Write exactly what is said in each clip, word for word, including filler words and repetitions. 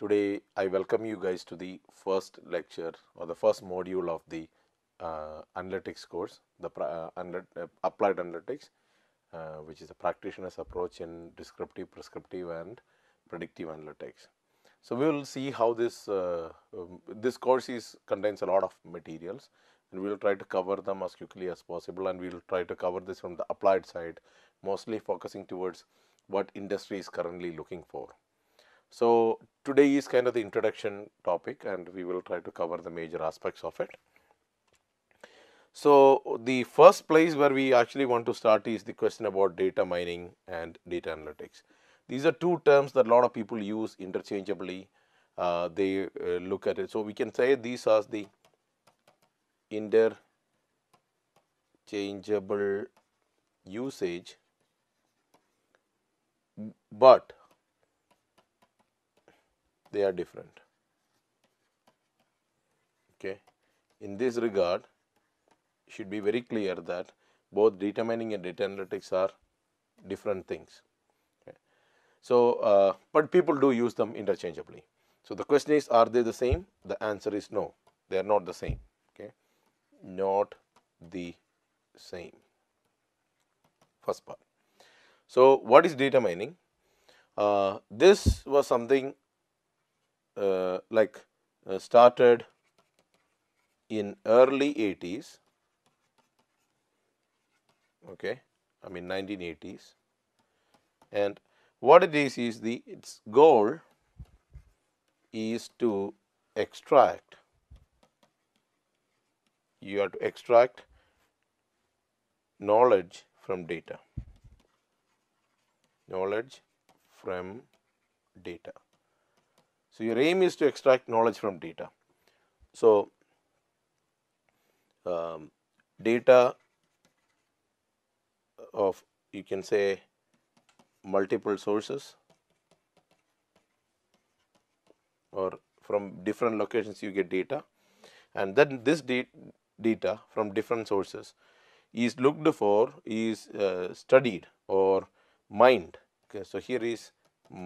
Today I welcome you guys to the first lecture or the first module of the uh, analytics course, the uh, analyt uh, applied analytics, uh, which is a practitioner's approach in descriptive, prescriptive and predictive analytics. So we will see how this uh, um, this course is contains a lot of materials, and we will try to cover them as quickly as possible, and we will try to cover this from the applied side, mostly focusing towards what industry is currently looking for. So today is kind of the introduction topic, and we will try to cover the major aspects of it. So the first place where we actually want to start is the question about data mining and data analytics. These are two terms that a lot of people use interchangeably. Uh, they uh, look at it. So we can say these are the interchangeable usage, but they are different. Okay. In this regard, it should be very clear that both data mining and data analytics are different things. Okay. So, uh, but people do use them interchangeably. So the question is, are they the same? The answer is no, they are not the same. Okay, not the same. First part. So what is data mining? Uh, this was something Uh, like uh, started in early eighties, okay, I mean nineteen eighties, and what it is is the its goal is to extract, you have to extract knowledge from data, knowledge from data. So your aim is to extract knowledge from data. So um, data of, you can say, multiple sources or from different locations you get data, and then this data from different sources is looked for, is uh, studied or mined. Okay, so here is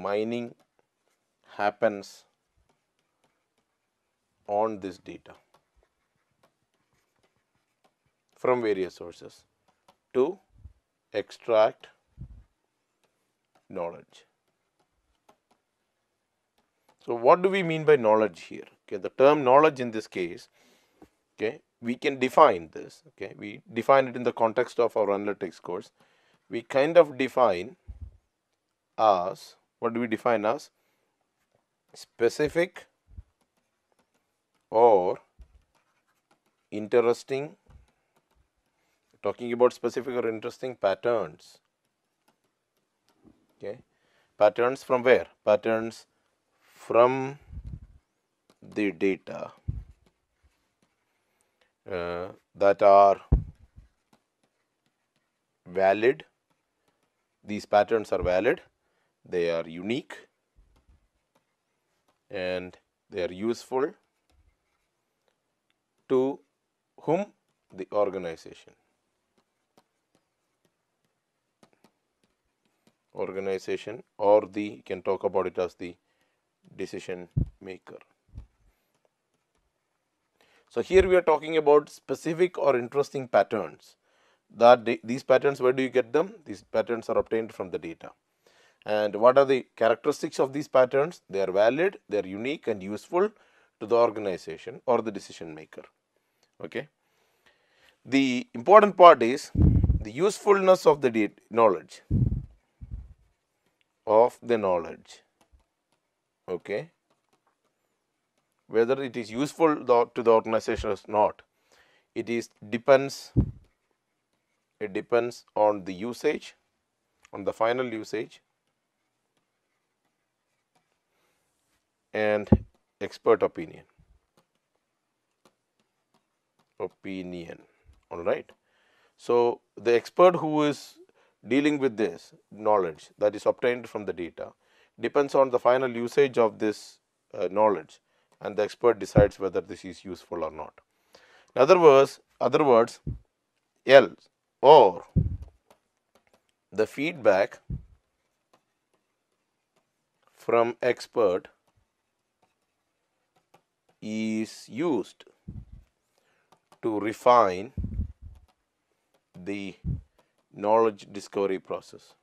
mining happens on this data from various sources to extract knowledge. So what do we mean by knowledge here? Okay, the term knowledge in this case, okay, we can define this. Okay, we define it in the context of our analytics course. We kind of define as, what do we define as? Specific or interesting, talking about specific or interesting patterns, okay, patterns from where? Patterns from the data uh, that are valid, these patterns are valid, they are unique, and they are useful to whom? The organization. Organization, or the, you can talk about it as the decision maker. So here we are talking about specific or interesting patterns. That these patterns, where do you get them? These patterns are obtained from the data. And what are the characteristics of these patterns? They are valid, they are unique and useful to the organization or the decision maker. Okay. The important part is the usefulness of the data, knowledge, of the knowledge. Okay. Whether it is useful to the organization or not, it is depends. It depends on the usage, on the final usage. and expert opinion. Opinion, all right. So, the expert who is dealing with this knowledge that is obtained from the data depends on the final usage of this uh, knowledge, and the expert decides whether this is useful or not. In other words, other words, L or the feedback from expert is used to refine the knowledge discovery process.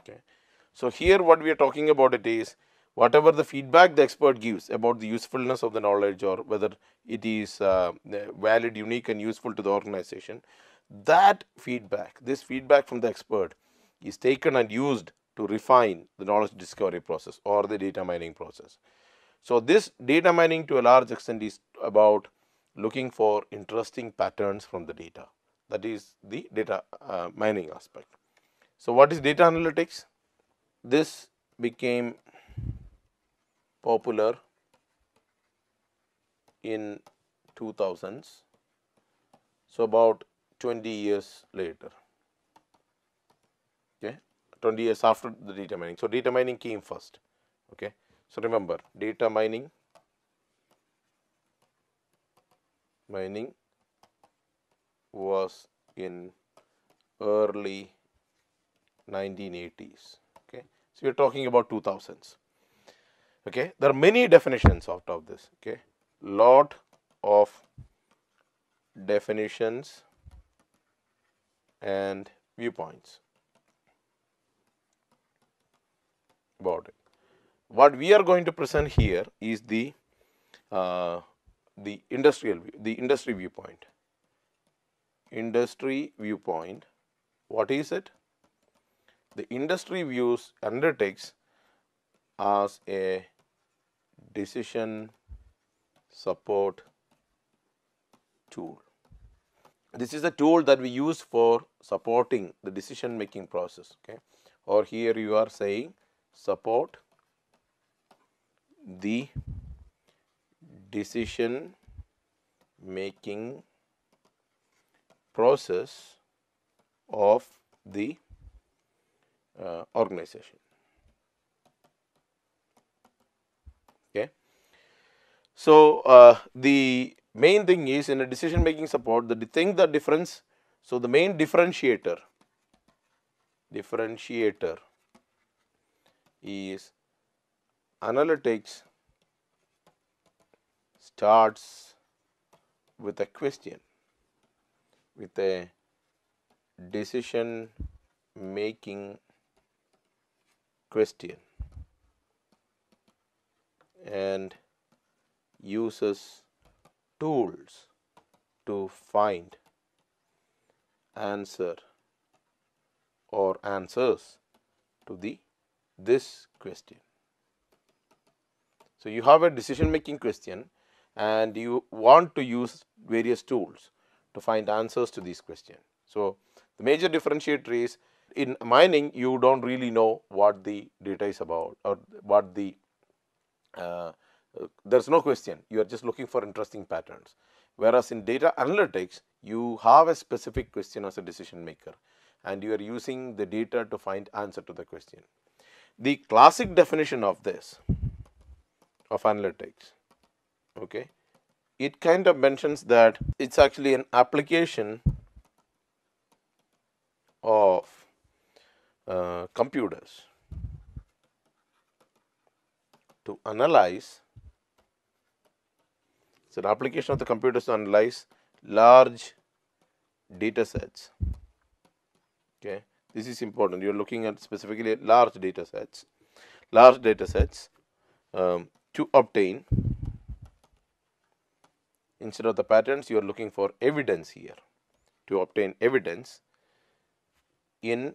Okay. So, here what we are talking about it is whatever the feedback the expert gives about the usefulness of the knowledge or whether it is uh, valid, unique and useful to the organization, that feedback, this feedback from the expert is taken and used to refine the knowledge discovery process or the data mining process. So, this data mining to a large extent is about looking for interesting patterns from the data, that is the data uh, mining aspect. So, what is data analytics? This became popular in two thousands, so about twenty years later, okay, twenty years after the data mining. So, data mining came first, okay. So, remember data mining, mining was in early nineteen eighties, okay. So, we are talking about two thousands, okay. There are many definitions out of this, okay, lot of definitions and viewpoints about it. What we are going to present here is the uh, the industrial the industry viewpoint. Industry viewpoint. What is it? The industry views analytics as a decision support tool. This is a tool that we use for supporting the decision making process. Okay, or here you are saying support the decision making process of the uh, organization. Okay. So, uh, the main thing is in a decision making support, the thing the difference. So, the main differentiator, differentiator is analytics starts with a question, with a decision making question, and uses tools to find answer or answers to the this question. So, you have a decision making question and you want to use various tools to find answers to these questions. So, the major differentiator is in mining you do not really know what the data is about or what the, uh, there is no question, you are just looking for interesting patterns. Whereas, in data analytics you have a specific question as a decision maker and you are using the data to find answer to the question. The classic definition of this of analytics, okay, it kind of mentions that it is actually an application of uh, computers to analyze, so an application of the computers to analyze large data sets, okay. This is important, you are looking at specifically at large data sets, large data sets um, to obtain, instead of the patterns you are looking for evidence here, to obtain evidence in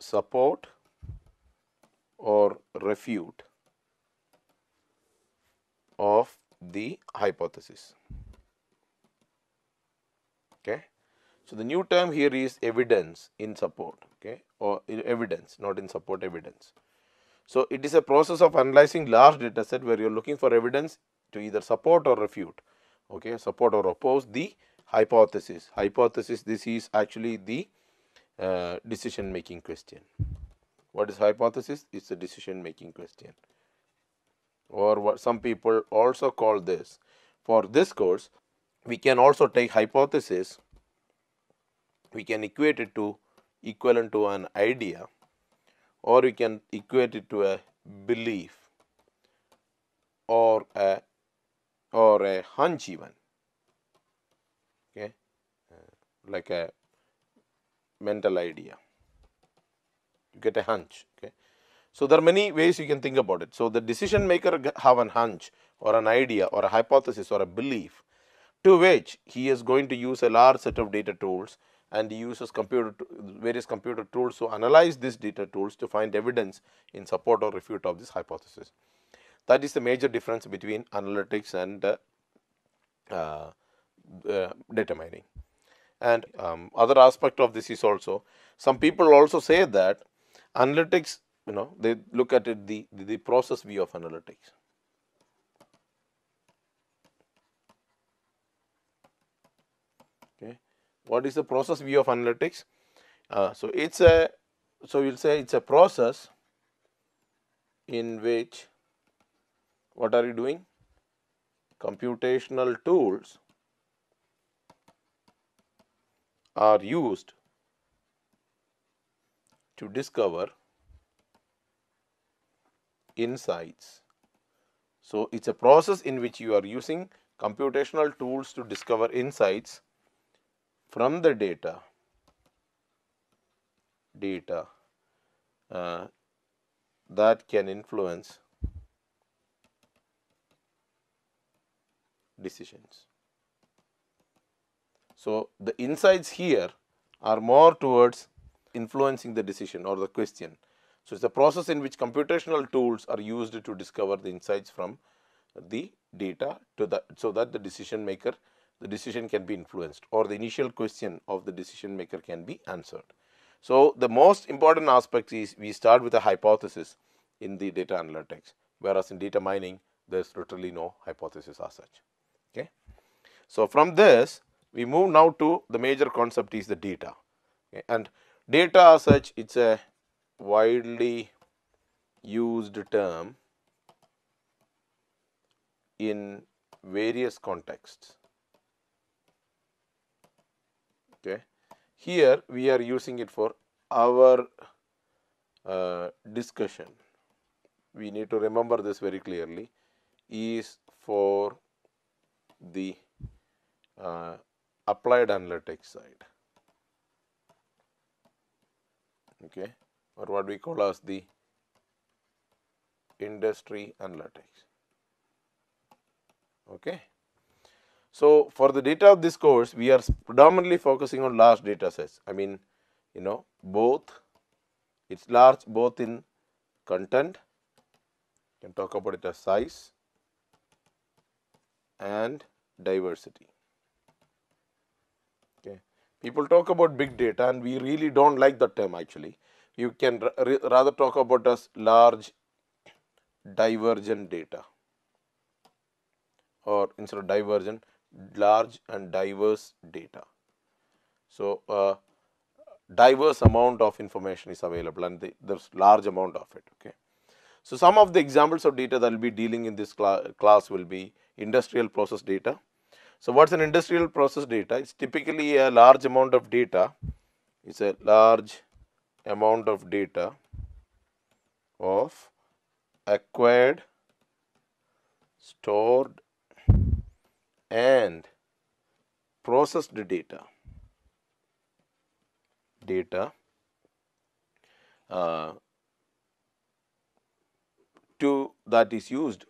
support or refute of the hypothesis, okay. So the new term here is evidence in support, okay, or evidence, not in support, evidence. So it is a process of analyzing large data set where you are looking for evidence to either support or refute, okay, support or oppose the hypothesis. Hypothesis, this is actually the uh, decision making question. What is hypothesis? It's a decision making question, or what some people also call this. For this course, we can also take hypothesis, we can equate it to equivalent to an idea, or we can equate it to a belief or a or a hunch even, okay, uh, like a mental idea. You get a hunch, okay. So there are many ways you can think about it. So the decision maker have an hunch or an idea or a hypothesis or a belief, to which he is going to use a large set of data tools, and he uses computer various computer tools to analyze these data tools to find evidence in support or refute of this hypothesis. That is the major difference between analytics and uh, uh, uh, data mining. And um, other aspect of this is also, some people also say that analytics, you know, they look at it the, the, the process view of analytics. Okay, what is the process view of analytics? Uh, so it's a, so you'll say it's a process in which, what are you doing? Computational tools are used to discover insights. So it's a process in which you are using computational tools to discover insights from the data data uh, that can influence decisions. So the insights here are more towards influencing the decision or the question. So it's a process in which computational tools are used to discover the insights from the data to the, so that the decision maker, the decision can be influenced, or the initial question of the decision maker can be answered. So the most important aspect is we start with a hypothesis in the data analytics, whereas in data mining there is literally no hypothesis as such. Okay. So from this we move now to the major concept is the data, okay, and data as such, it's a widely used term in various contexts. Okay, here we are using it for our uh, discussion. We need to remember this very clearly, is for the uh, applied analytics side, okay, or what we call as the industry analytics, okay. So for the data of this course, we are predominantly focusing on large data sets. I mean, you know, both, it's large both in content, you can talk about it as size, and diversity. Okay, people talk about big data, and we really don't like the term actually. You can rather talk about as large divergent data, or instead of divergent, large and diverse data. So uh, diverse amount of information is available, and the, there's large amount of it. Okay. So some of the examples of data that will be dealing in this cl class will be industrial process data. So what's an industrial process data? It's typically a large amount of data. It's a large amount of data of acquired, stored, and processed data. Data uh, to that is used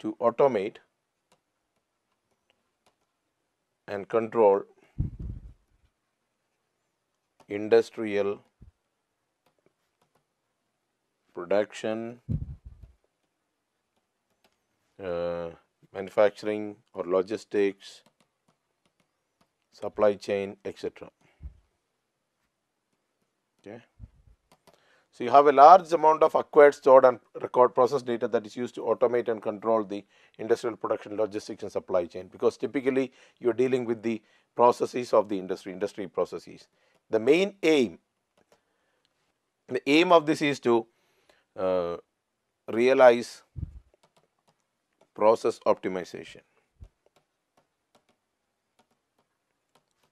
to automate and control industrial production, uh, manufacturing or logistics, supply chain, et cetera. Okay. So, you have a large amount of acquired, stored and record process data that is used to automate and control the industrial production, logistics and supply chain, because typically you are dealing with the processes of the industry, industry processes. The main aim, the aim of this is to uh, realize process optimization.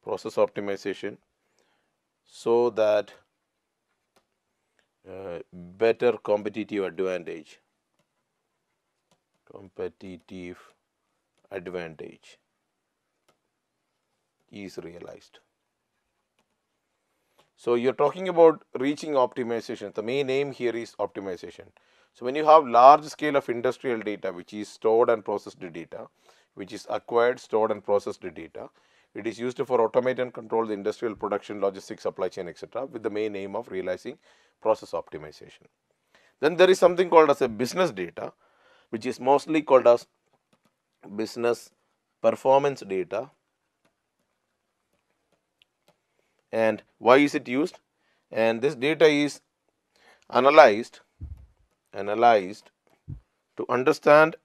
Process optimization so that uh, better competitive advantage, competitive advantage is realized. So, you are talking about reaching optimization. The main aim here is optimization. So, when you have large scale of industrial data which is stored and processed data, which is acquired, stored and processed data, it is used for automate and control the industrial production, logistics, supply chain, et cetera, with the main aim of realizing process optimization. Then there is something called as a business data, which is mostly called as business performance data. And why is it used? And this data is analyzed, analyzed to understand,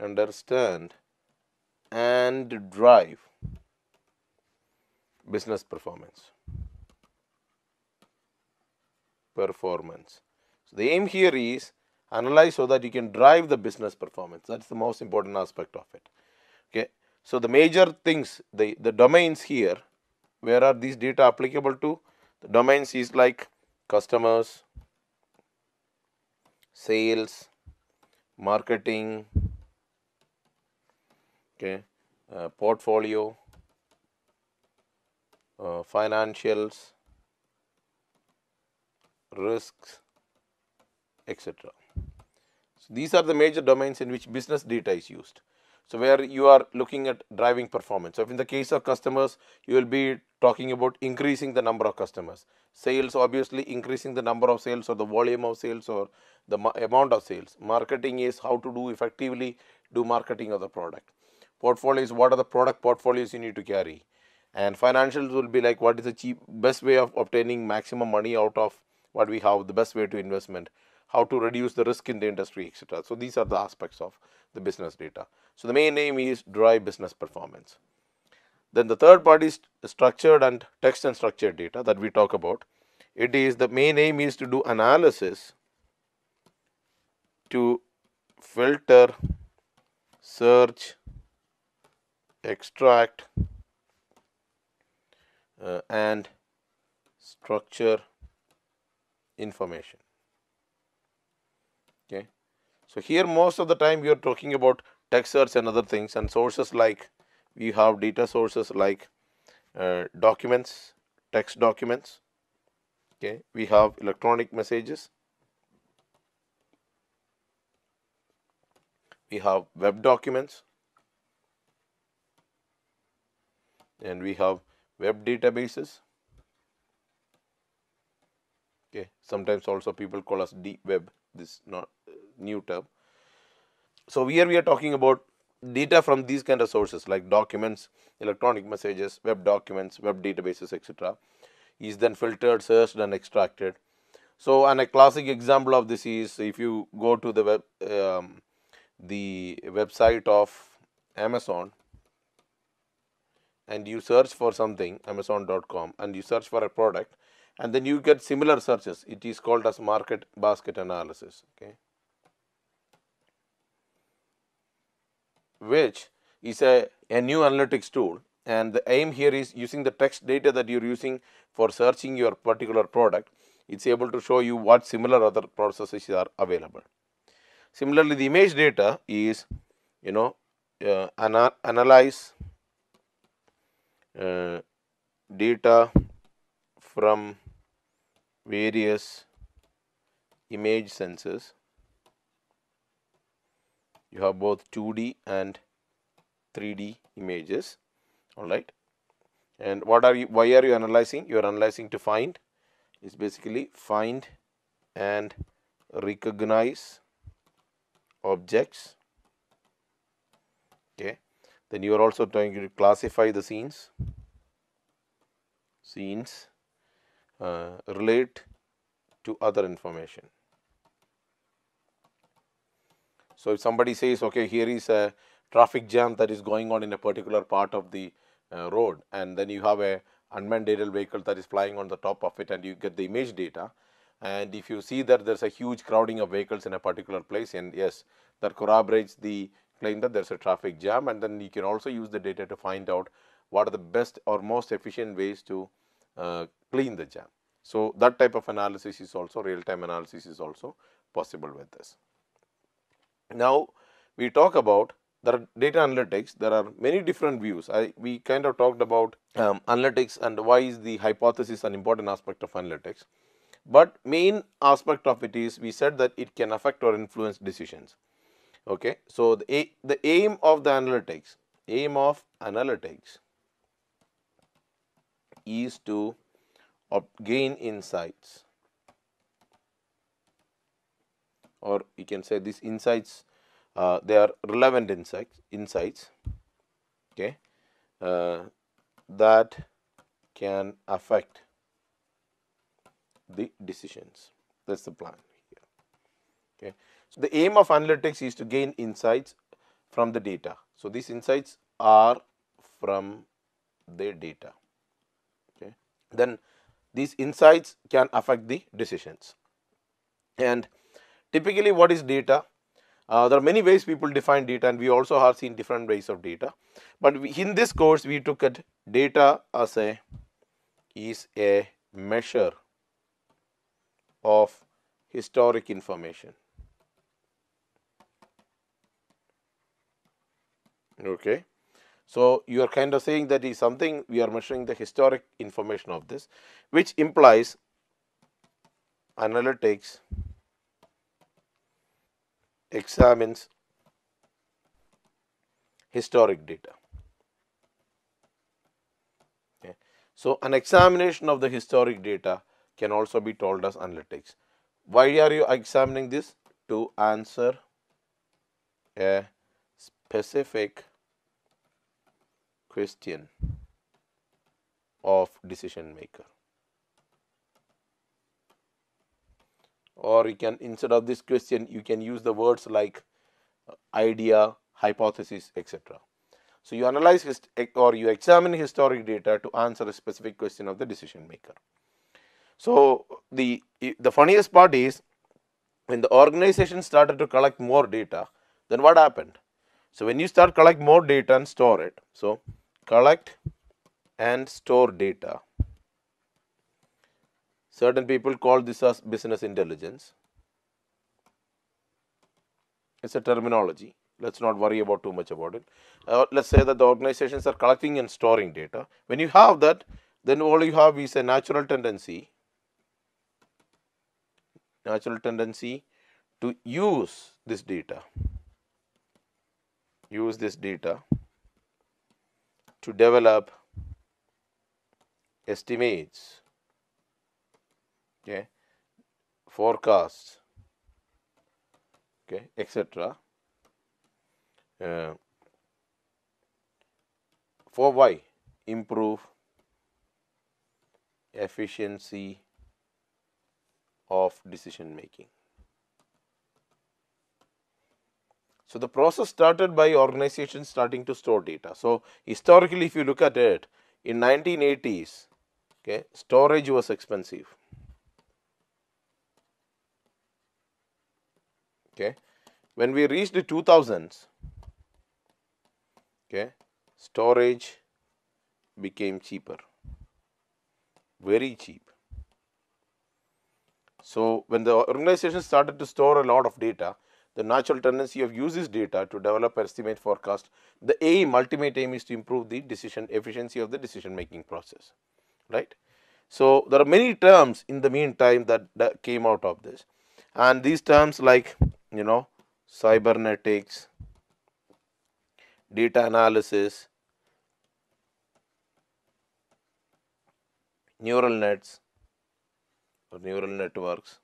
understand. and drive business performance. Performance. So, the aim here is analyze so that you can drive the business performance. That is the most important aspect of it. Okay. So, the major things, the, the domains here, where are these data applicable to? The domains is like customers, sales, marketing, okay, uh, portfolio, uh, financials, risks, et cetera. So, these are the major domains in which business data is used. So, where you are looking at driving performance. So, if in the case of customers, you will be talking about increasing the number of customers. Sales, obviously increasing the number of sales or the volume of sales or the amount of sales. Marketing is how to do effectively do marketing of the product. Portfolio is what are the product portfolios you need to carry, and financials will be like what is the cheap best way of obtaining maximum money out of what we have, the best way to investment, how to reduce the risk in the industry, et cetera. So, these are the aspects of the business data. So, the main aim is drive business performance. Then the third part is structured and text and structured data that we talk about. It is the main aim is to do analysis to filter, search, extract uh, and structure information. Okay. So, here most of the time you are talking about text search and other things, and sources like we have data sources like uh, documents, text documents, okay. We have electronic messages, we have web documents, and we have web databases, okay. Sometimes also people call us deep web, this not uh, new term. So, here we are talking about data from these kind of sources like documents, electronic messages, web documents, web databases, et cetera is then filtered, searched and extracted. So, and a classic example of this is if you go to the web, um, the website of Amazon, and you search for something, amazon dot com, and you search for a product, and then you get similar searches. It is called as market basket analysis, okay, which is a, a new analytics tool, and the aim here is using the text data that you are using for searching your particular product, it is able to show you what similar other processes are available. Similarly, the image data is, you know, uh, ana analyze Uh, data from various image sensors. You have both two D and three D images, all right. And what are you, why are you analyzing? You are analyzing to find, it's basically find and recognize objects, okay. Then you are also trying to classify the scenes, scenes uh, relate to other information. So, if somebody says, okay, here is a traffic jam that is going on in a particular part of the uh, road, and then you have a unmanned aerial vehicle that is flying on the top of it, and you get the image data, and if you see that there is a huge crowding of vehicles in a particular place, and yes, that corroborates the claim that there is a traffic jam, and then you can also use the data to find out what are the best or most efficient ways to uh, clean the jam. So, that type of analysis is also, real time analysis is also possible with this. Now, we talk about the data analytics. There are many different views. I, we kind of talked about um, analytics and why is the hypothesis an important aspect of analytics. But main aspect of it is, we said that it can affect or influence decisions. Okay. So, the, the aim of the analytics, aim of analytics is to gain insights, or you can say these insights, uh, they are relevant insights, insights okay, uh, that can affect the decisions. That is the plan here. Okay. So, the aim of analytics is to gain insights from the data. So, these insights are from the data. Okay. Then these insights can affect the decisions. And typically, what is data? Uh, there are many ways people define data, and we also have seen different ways of data. But we, in this course, we took at data as a is a measure of historic information. Okay. So, you are kind of saying that is something we are measuring the historic information of this, which implies analytics examines historic data. Okay. So, an examination of the historic data can also be told as analytics. Why are you examining this? To answer a specific question of decision maker. Or you can, instead of this question, you can use the words like idea, hypothesis, et cetera. So, you analyze hist or you examine historic data to answer a specific question of the decision maker. So, the, the funniest part is, when the organization started to collect more data, then what happened? So, when you start collect more data and store it, so collect and store data. Certain people call this as business intelligence. It is a terminology, let us not worry about too much about it. Uh, let us say that the organizations are collecting and storing data. When you have that, then all you have is a natural tendency, natural tendency to use this data, use this data to develop estimates. Okay, forecasts, okay, et cetera. Uh, for why? Improve efficiency of decision making. So, the process started by organizations starting to store data. So, historically, if you look at it, in nineteen eighties, okay, storage was expensive. Okay. When we reached the two thousands, okay, storage became cheaper, very cheap. So, when the organization started to store a lot of data, the natural tendency of use this data to develop estimate forecast, the aim, ultimate aim is to improve the decision efficiency of the decision making process, right. So, there are many terms in the meantime that, that came out of this, and these terms like, you know, cybernetics, data analysis, neural nets or neural networks,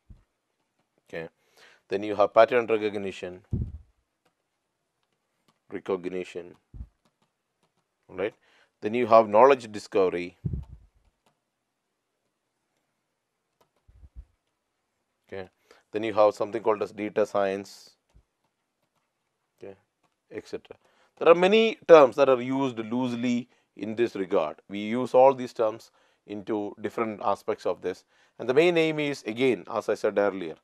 okay. Then you have pattern recognition, recognition, right. Then you have knowledge discovery, okay. Then you have something called as data science, okay, et cetera. There are many terms that are used loosely in this regard. We use all these terms into different aspects of this, and the main aim is, again, as I said earlier,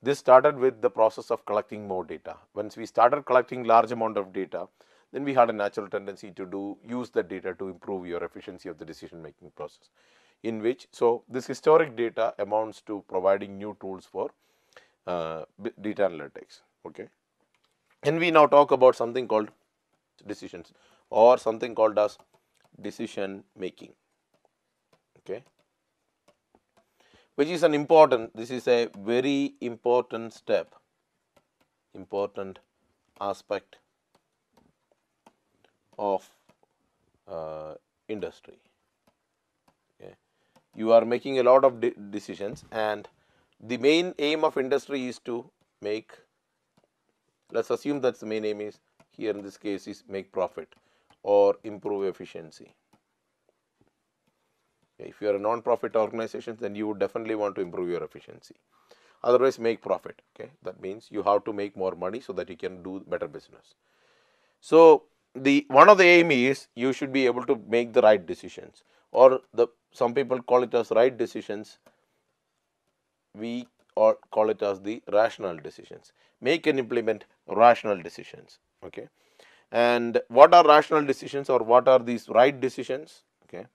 this started with the process of collecting more data. Once we started collecting large amount of data, then we had a natural tendency to do use the data to improve your efficiency of the decision making process, in which, so this historic data amounts to providing new tools for uh, data analytics, okay. And we now talk about something called decisions, or something called as decision making, okay, which is an important, this is a very important step, important aspect of uh, industry, okay. You are making a lot of de decisions, and the main aim of industry is to make, let us assume that the main aim is, here in this case, is make profit or improve efficiency. Okay, if you are a non-profit organization, then you would definitely want to improve your efficiency, otherwise make profit, okay. That means you have to make more money so that you can do better business. So the one of the aim is you should be able to make the right decisions, or the some people call it as right decisions, we or call it as the rational decisions. Make and implement rational decisions, okay. And what are rational decisions, or what are these right decisions, okay.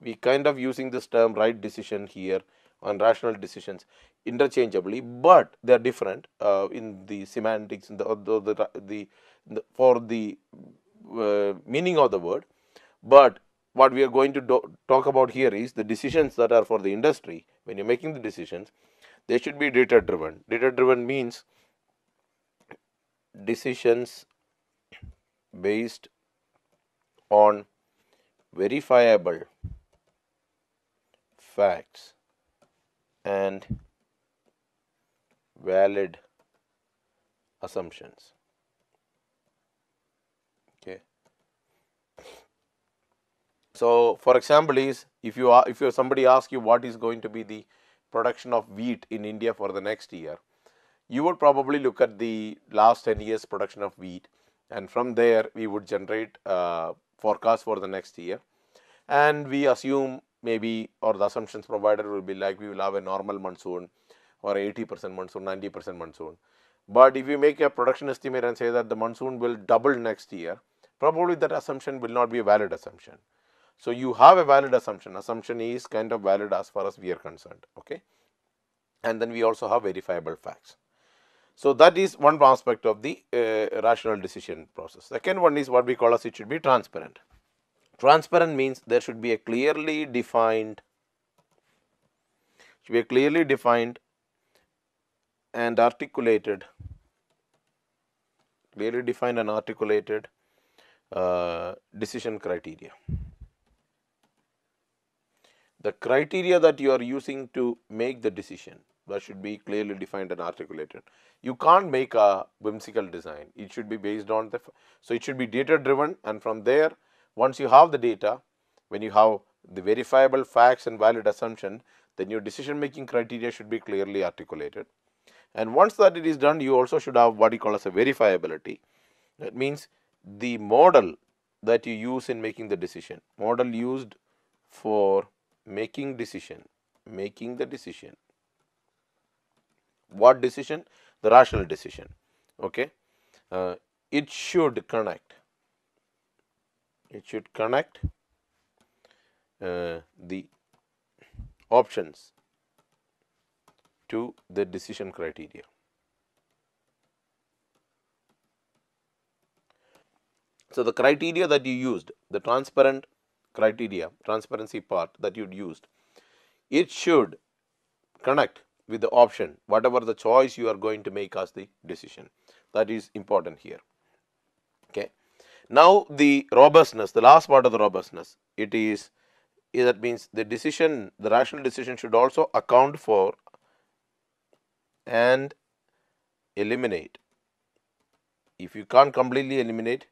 We kind of using this term right decision here and rational decisions interchangeably, but they are different uh, in the semantics, in the, the, the, the, the for the uh, meaning of the word. But what we are going to do, talk about here is the decisions that are for the industry. When you are making the decisions, they should be data driven. Data driven means decisions based on verifiable facts and valid assumptions, okay. So for example is, if you are if you somebody asks you what is going to be the production of wheat in India for the next year, you would probably look at the last ten years production of wheat, and from there we would generate uh, forecast for the next year, and we assume maybe, or the assumptions provided will be like, we will have a normal monsoon or eighty percent monsoon, ninety percent monsoon. But if you make a production estimate and say that the monsoon will double next year, probably that assumption will not be a valid assumption. So you have a valid assumption. Assumption is kind of valid as far as we are concerned, okay. And then we also have verifiable facts. So that is one aspect of the uh, rational decision process. Second one is what we call as, it should be transparent. Transparent means there should be a clearly defined, should be a clearly defined and articulated, clearly defined and articulated uh, decision criteria. The criteria that you are using to make the decision, that should be clearly defined and articulated. You can't make a whimsical design. It should be based on the, so it should be data driven, and from there, once you have the data, when you have the verifiable facts and valid assumption, then your decision making criteria should be clearly articulated. And once that it is done, you also should have what you call as a verifiability. That means the model that you use in making the decision, model used for making decision, making the decision. What decision? The rational decision, okay. Uh, it should connect, it should connect uh, the options to the decision criteria. So the criteria that you used, the transparent criteria, transparency part that you used, it should connect with the option, whatever the choice you are going to make as the decision. That is important here, okay. Now the robustness, the last part of the robustness, it is, that means the decision, the rational decision should also account for and eliminate, if you can't completely eliminate,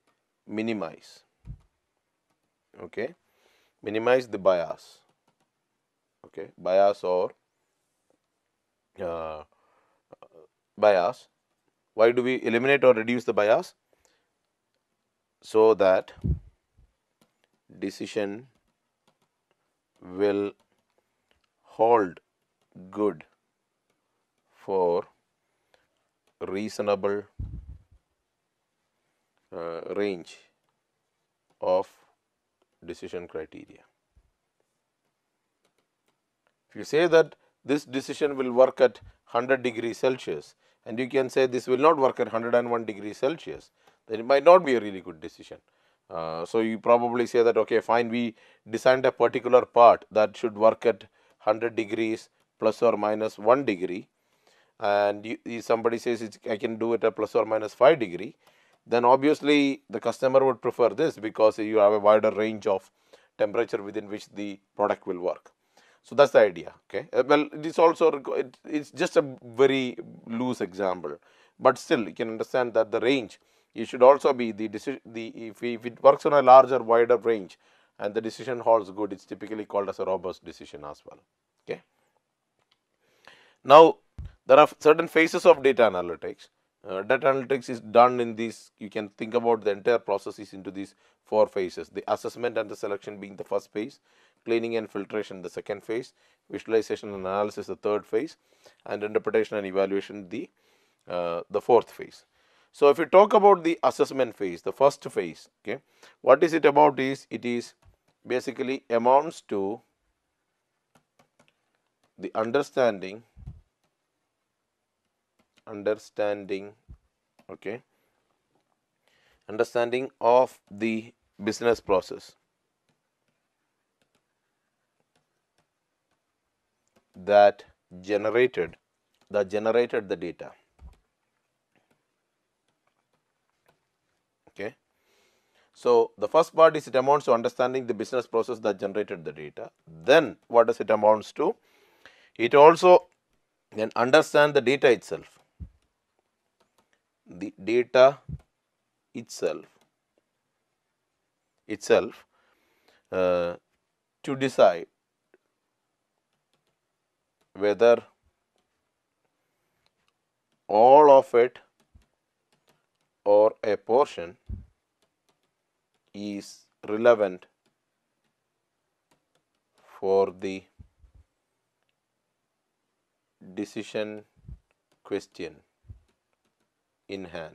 minimize, okay, minimize the bias, okay, bias or uh, bias. Why do we eliminate or reduce the bias? So that decision will hold good for reasonable uh, range of decision criteria. If you say that this decision will work at one hundred degrees Celsius and you can say this will not work at one hundred one degrees Celsius, then it might not be a really good decision. Uh, so you probably say that, okay, fine, we designed a particular part that should work at one hundred degrees plus or minus one degree, and you, somebody says it's, I can do it at plus or minus five degree, then obviously the customer would prefer this because you have a wider range of temperature within which the product will work. So that's the idea. Okay, well, it is also it, it's just a very loose example, but still you can understand that the range, you should also be the decision, the if, we, if it works on a larger, wider range and the decision holds good, it's typically called as a robust decision as well. Okay. Now there are certain phases of data analytics. Uh, data analytics is done in these, you can think about the entire processes into these four phases. The assessment and the selection being the first phase, cleaning and filtration the second phase, visualization and analysis the third phase, and interpretation and evaluation the uh, the fourth phase. So if you talk about the assessment phase, the first phase, okay, what is it about is, it is basically amounts to the understanding understanding okay understanding of the business process that generated that generated the data. Okay, so the first part is it amounts to understanding the business process that generated the data. Then what does it amounts to? It also then understand the data itself. The data itself itself uh, to decide whether all of it or a portion is relevant for the decision question in hand.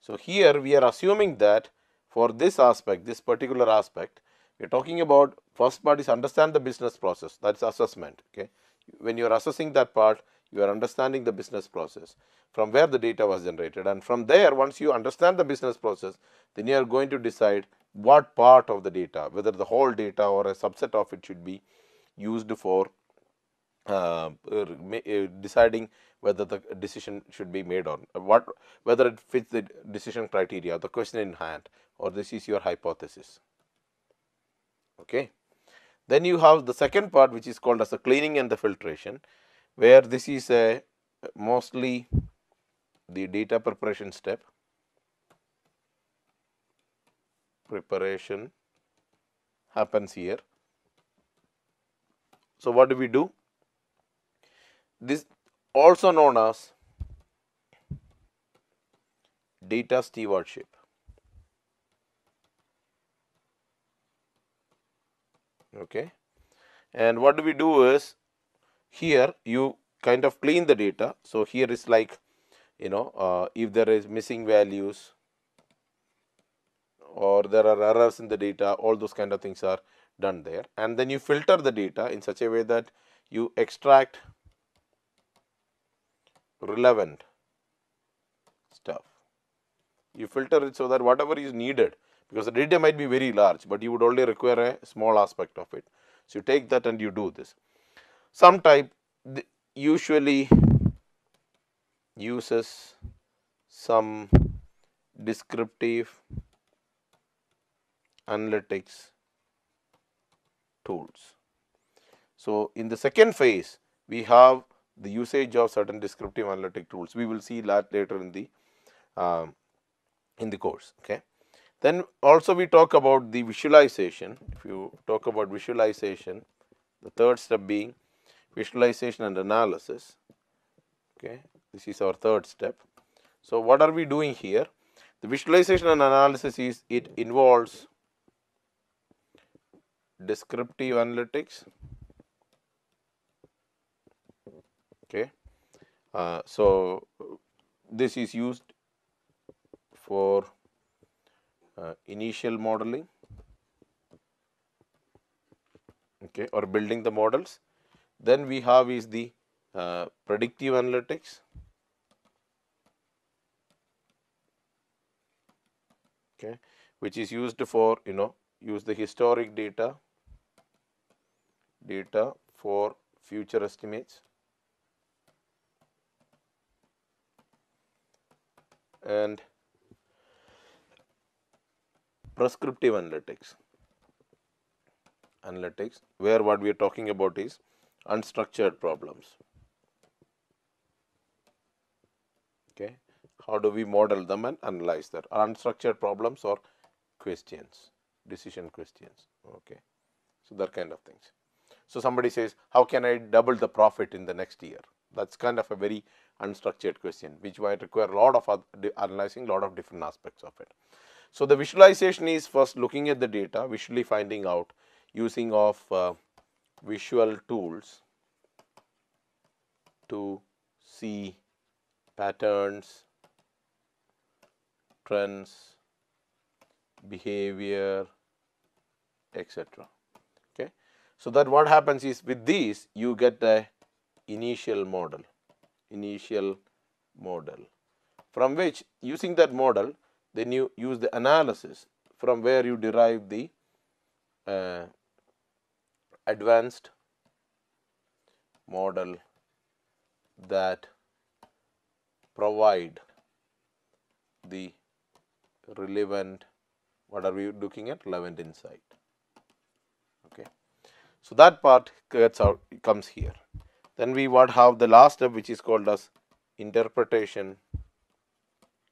So here we are assuming that for this aspect, this particular aspect, we are talking about first part is understand the business process, that is assessment. Okay, when you are assessing that part, you are understanding the business process from where the data was generated, and from there, once you understand the business process, then you are going to decide what part of the data, whether the whole data or a subset of it, should be used for Uh, uh, uh, deciding whether the decision should be made or what, whether it fits the decision criteria, the question in hand, or this is your hypothesis. Okay, then you have the second part, which is called as the cleaning and the filtration, where this is a mostly the data preparation step preparation happens here. So what do we do? This also known as data stewardship. Okay, and what do we do is, here you kind of clean the data. So here is like, you know, uh, if there is missing values or there are errors in the data, all those kind of things are done there. And then you filter the data in such a way that you extract relevant stuff. You filter it so that whatever is needed, because the data might be very large, but you would only require a small aspect of it. So you take that and you do this. Some type usually uses some descriptive analytics tools. So in the second phase, we have the usage of certain descriptive analytic tools. We will see that later in the uh, in the course. Okay, Then also we talk about the visualization. If you talk about visualization, the third step being visualization and analysis. Okay, this is our third step. So what are we doing here? The visualization and analysis is, it involves descriptive analytics. Okay, uh, so this is used for uh, initial modeling, okay, or building the models. Then we have is the uh, predictive analytics. Okay, which is used for, you know, use the historic data data for future estimates. And prescriptive analytics analytics where what we are talking about is unstructured problems. Okay, how do we model them and analyze that? Unstructured problems or questions, decision questions. Okay, so that kind of things. So somebody says, how can I double the profit in the next year? That's kind of a very unstructured question, which might require a lot of analyzing, lot of different aspects of it. So the visualization is first looking at the data, visually finding out using of uh, visual tools to see patterns, trends, behavior, et cetera. Okay, so that what happens is, with these you get a initial model, initial model, from which using that model, then you use the analysis from where you derive the uh, advanced model that provide the relevant, what are we looking at, relevant insight. Okay, so that part gets out, comes here. Then we what have the last step, which is called as interpretation,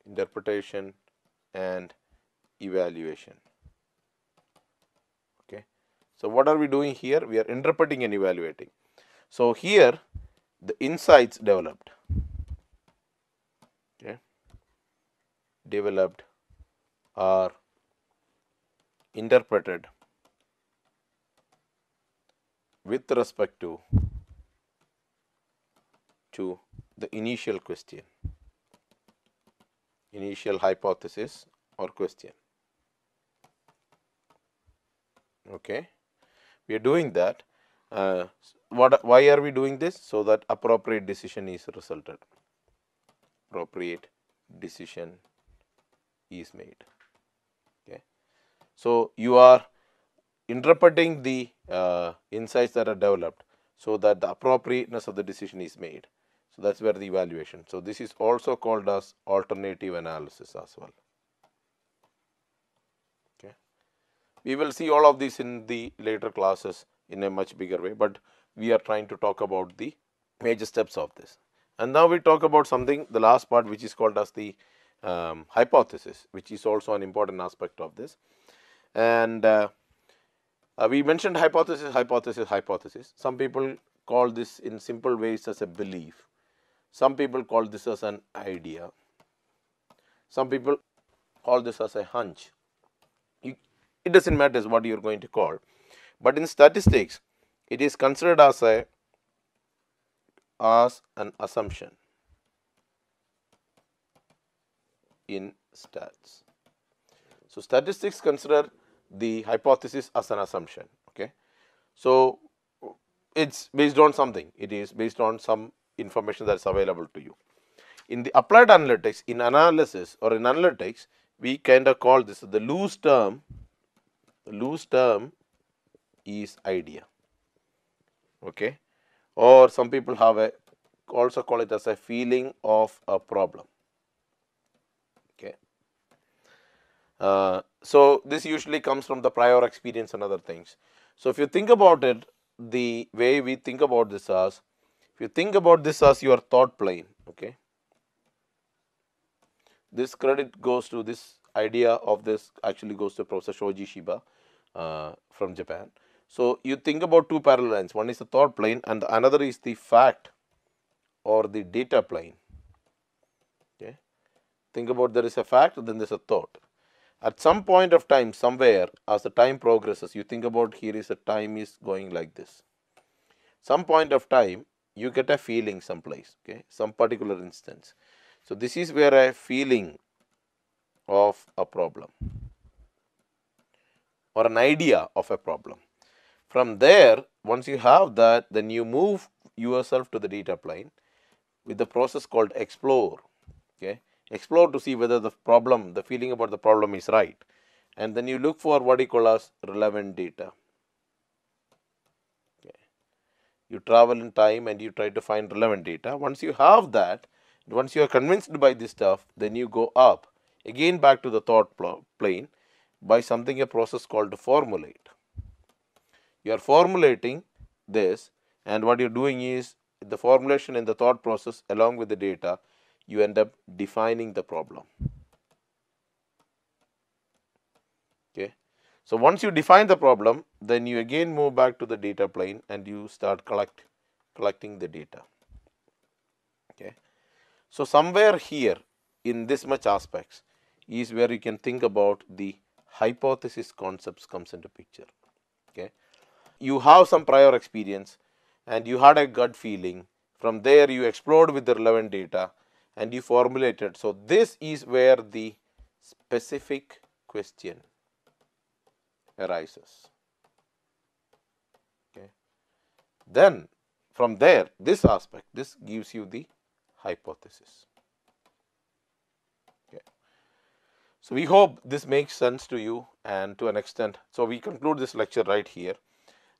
interpretation and evaluation. Okay, so what are we doing here? We are interpreting and evaluating. So here the insights developed, okay, developed are interpreted with respect to to the initial question, initial hypothesis or question. Okay, we are doing that. Uh, what? Why are we doing this? So that appropriate decision is resulted. Appropriate decision is made. Okay, so you are interpreting the uh, insights that are developed, so that the appropriateness of the decision is made. So that's where the evaluation. So this is also called as alternative analysis as well. Okay, we will see all of this in the later classes in a much bigger way, but we are trying to talk about the major steps of this. And now we talk about something, the last part, which is called as the um, hypothesis, which is also an important aspect of this. And uh, uh, we mentioned hypothesis, hypothesis, hypothesis. Some people call this in simple ways as a belief. Some people call this as an idea. Some people call this as a hunch. You, it doesn't matter what you are going to call. But in statistics, it is considered as a as an assumption in stats. So statistics consider the hypothesis as an assumption. Okay, so it's based on something. It is based on some information that's available to you. In the applied analytics, in analysis or in analytics, we kind of call this the loose term. The loose term is idea. Okay, or some people have a also call it as a feeling of a problem. Okay, uh, so this usually comes from the prior experience and other things. So if you think about it, the way we think about this as, if you think about this as your thought plane, okay, this credit goes to this idea of this actually goes to Professor Shoji Shiba uh, from Japan. So, you think about two parallel lines, one is the thought plane and the another is the fact or the data plane. Okay. Think about, there is a fact, then there is a thought. At some point of time, somewhere, as the time progresses, you think about, here is a time is going like this. Some point of time, you get a feeling someplace, okay, some particular instance. So, this is where a feeling of a problem or an idea of a problem. From there, once you have that, then you move yourself to the data plane with the process called explore, okay. Explore to see whether the problem, the feeling about the problem is right, and then you look for what you call as relevant data. Okay. You travel in time and you try to find relevant data. Once you have that, once you are convinced by this stuff, then you go up again back to the thought plane by something, a process called to formulate. You are formulating this, and what you are doing is the formulation in the thought process along with the data, you end up defining the problem. Okay. So, once you define the problem, then you again move back to the data plane and you start collect, collecting the data. Okay. So, somewhere here in this much aspects is where you can think about the hypothesis concepts comes into picture. Okay. You have some prior experience and you had a gut feeling. From there you explored with the relevant data and you formulated. So, this is where the specific question arises. Okay. Then from there, this aspect, this gives you the hypothesis. Okay. So, we hope this makes sense to you and to an extent. So, we conclude this lecture right here,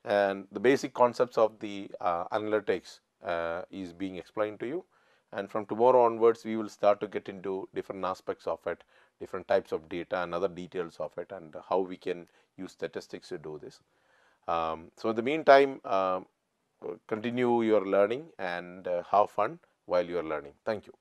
and the basic concepts of the uh, analytics uh, is being explained to you. And from tomorrow onwards, we will start to get into different aspects of it, different types of data and other details of it, and how we can use statistics to do this. Um, so, in the meantime, uh, continue your learning and uh, have fun while you are learning. Thank you.